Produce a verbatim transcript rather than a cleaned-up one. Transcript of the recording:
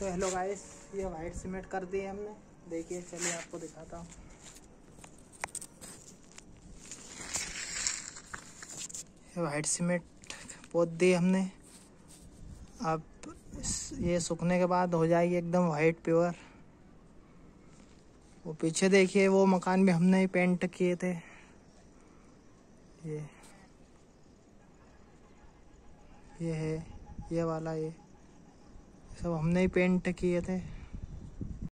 तो hello guys, ये white cement कर दी है हमने। देखिए, चलिए आपको दिखाता हूँ। ये वाइट सीमेंट पोत दी हमने। अब ये सूखने के बाद हो जाएगी एकदम वाइट प्योर। वो पीछे देखिए, वो मकान भी हमने ही पेंट किए थे। ये ये है, ये वाला, ये सब हमने ही पेंट किए थे।